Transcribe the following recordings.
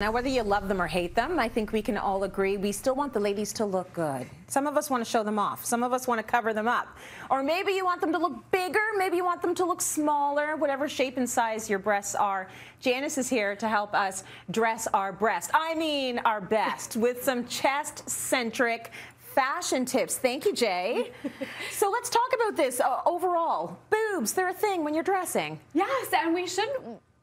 Now, whether you love them or hate them, I think we can all agree we still want the ladies to look good. Some of us want to show them off. Some of us want to cover them up. Or maybe you want them to look bigger. Maybe you want them to look smaller, whatever shape and size your breasts are. Janice is here to help us dress our breast. I mean our best with some chest-centric fashion tips. Thank you, Jay. So let's talk about this overall. Boobs, they're a thing when you're dressing. Yes, and we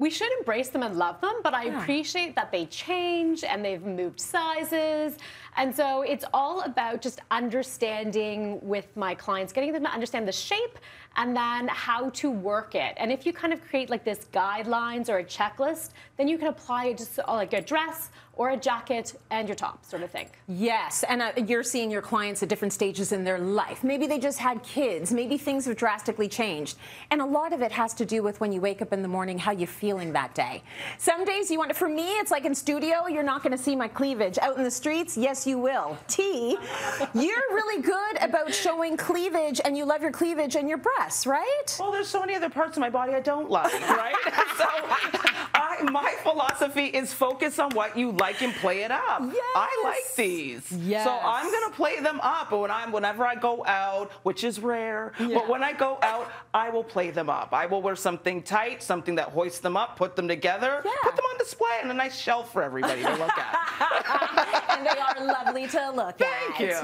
should embrace them and love them, but I appreciate that they change and they've moved sizes. And so it's all about just understanding with my clients, getting them to understand the shape and then how to work it. And if you kind of create like this guidelines or a checklist, then you can apply it just like a dress or a jacket and your top sort of thing. Yes, and you're seeing your clients at different stages in their life. Maybe they just had kids, maybe things have drastically changed. And a lot of it has to do with when you wake up in the morning, how you feel that day. Some days you want it. For me, it's like in studio, you're not going to see my cleavage. Out in the streets, yes, you will. T, you're really good about showing cleavage, and you love your cleavage and your breasts, right? Well, there's so many other parts of my body I don't love, right? So my philosophy is focus on what you like and play it up. Yes. I like these, yes. So I'm going to play them up. But whenever I go out, which is rare, but when I go out, I will play them up. I will wear something tight, something that hoists them up, put them together, put them on display and a nice shelf for everybody to look at. And they are lovely to look at. Thank you.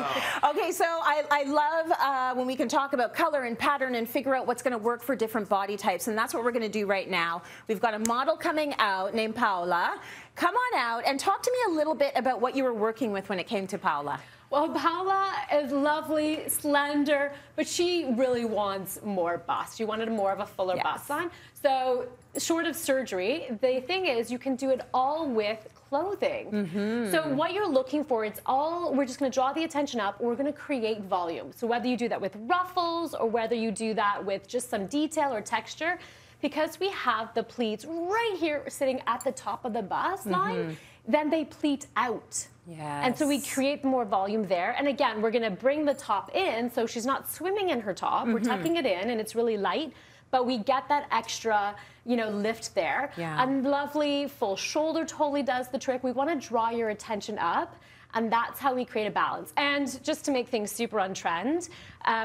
Okay, so I love when we can talk about color and pattern and figure out what's going to work for different body types, and that's what we're going to do right now. We've got a model coming out named Paola. Come on out and talk to me a little bit about what you were working with when it came to Paola. Well, Paola is lovely, slender, but she really wants more bust. She wanted more of a fuller bust line. So short of surgery, the thing is you can do it all with clothing. So what you're looking for, it's all, we're just going to draw the attention up. We're going to create volume. So whether you do that with ruffles or whether you do that with just some detail or texture, because we have the pleats right here sitting at the top of the bust line, then they pleat out. And so we create more volume there. And again, we're going to bring the top in so she's not swimming in her top. We're tucking it in and it's really light, but we get that extra, you know, lift there. And lovely full shoulder totally does the trick. We want to draw your attention up, and that's how we create a balance. And just to make things super on trend,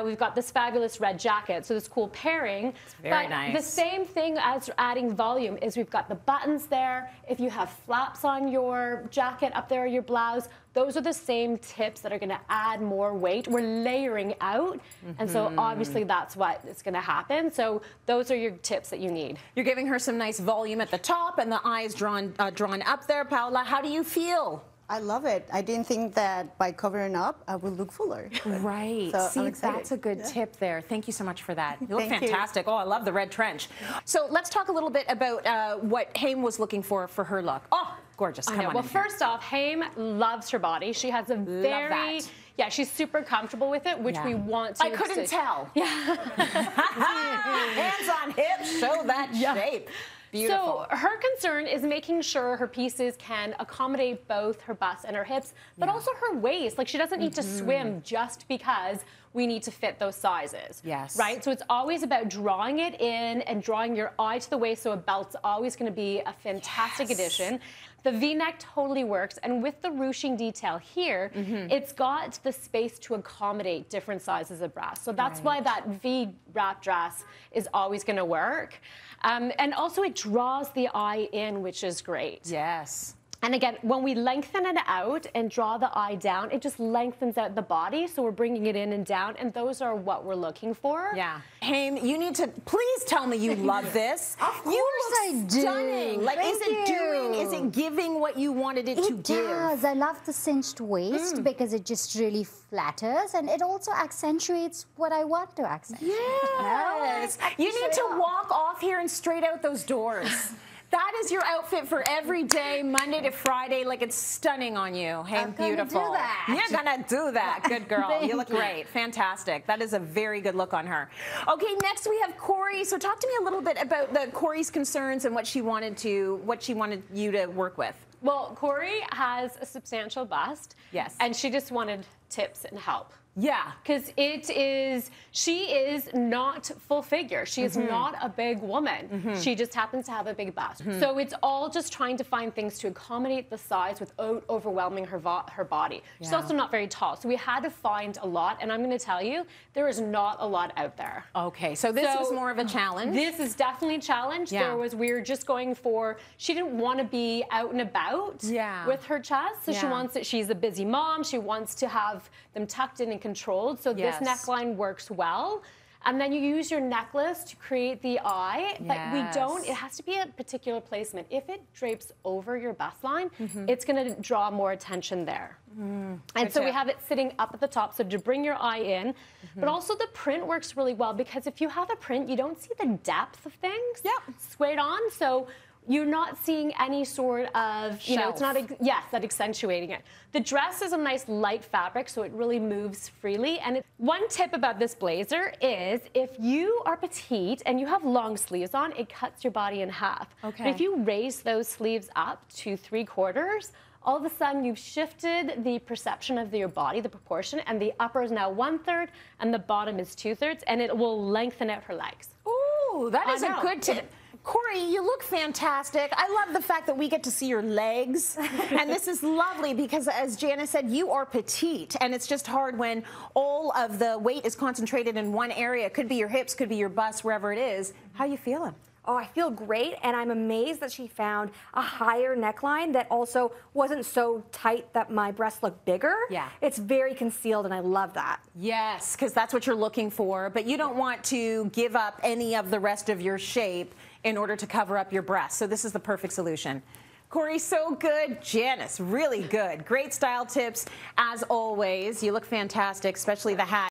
we've got this fabulous red jacket, so this cool pairing. It's very nice. The same thing as adding volume is we've got the buttons there. If you have flaps on your jacket up there or your blouse, those are the same tips that are gonna add more weight. We're layering out, and so obviously that's what is gonna happen. So those are your tips that you need. You're giving her some nice volume at the top and the eyes drawn up there. Paola, how do you feel? I love it. I didn't think that by covering up, I would look fuller. Right. So see, that's a good tip there. Thank you so much for that. You look fantastic. Oh, I love the red trench. So let's talk a little bit about what Haim was looking for her look. Oh, gorgeous. Come on. Well, first off, Haim loves her body. She has a very... Yeah, she's super comfortable with it, which we want to. I couldn't tell. Yeah. Hands on hips, show that shape. Beautiful. So her concern is making sure her pieces can accommodate both her bust and her hips, but also her waist. Like, she doesn't need to swim just because we need to fit those sizes. Yes. Right? So it's always about drawing it in and drawing your eye to the waist, so a belt's always going to be a fantastic addition. The V-neck totally works, and with the ruching detail here, it's got the space to accommodate different sizes of breasts. So that's why that V-wrap dress is always going to work. And also it draws the eye in, which is great. Yes. And again, when we lengthen it out and draw the eye down, it just lengthens out the body. So we're bringing it in and down, and those are what we're looking for. Yeah. Haim, you need to please tell me you love this. Of course I do. Stunning. Like, is it doing? Is it giving what you wanted it to give? It does. I love the cinched waist because it just really flatters, and it also accentuates what I want to accentuate. Yes. You need to walk off here and straight out those doors. That is your outfit for every day, Monday to Friday. Like, it's stunning on you. Hey, beautiful. Do that. You're gonna do that. Good girl. You look great. Fantastic. That is a very good look on her. Okay, next we have Corey. So talk to me a little bit about Corey's concerns and what she wanted you to work with. Well, Corey has a substantial bust. Yes. And she just wanted tips and help. Yeah, because it is, she is not full figure. She is not a big woman. She just happens to have a big bust. So it's all just trying to find things to accommodate the size without overwhelming her body. Yeah. She's also not very tall. So we had to find a lot, and I'm going to tell you, there is not a lot out there. Okay, so this was more of a challenge. This is definitely a challenge. Yeah. There was, we were just going for, she didn't want to be out and about with her chest. So she wants it, she's a busy mom. She wants to have them tucked in and controlled, so this neckline works well. And then you use your necklace to create the eye, but we don't, it has to be a particular placement. If it drapes over your bust line, it's gonna draw more attention there. And so we have it sitting up at the top, so to bring your eye in, but also the print works really well, because if you have a print, you don't see the depth of things squared on, so you're not seeing any sort of, you know, it's not, that accentuating it. The dress is a nice light fabric, so it really moves freely. And one tip about this blazer is if you are petite and you have long sleeves on, it cuts your body in half. Okay. But if you raise those sleeves up to 3/4, all of a sudden you've shifted the perception of your body, the proportion, and the upper is now 1/3 and the bottom is 2/3, and it will lengthen out her legs. Ooh, that is a good tip. Corey, you look fantastic. I love the fact that we get to see your legs. And this is lovely because, as Janice said, you are petite. And it's just hard when all of the weight is concentrated in one area. It could be your hips, could be your bust, wherever it is. How you feeling? Oh, I feel great, and I'm amazed that she found a higher neckline that also wasn't so tight that my breasts look bigger. Yeah. It's very concealed, and I love that. Yes, because that's what you're looking for, but you don't want to give up any of the rest of your shape in order to cover up your breasts, so this is the perfect solution. Corey, so good. Janice, really good. Great style tips, as always. You look fantastic, especially the hat.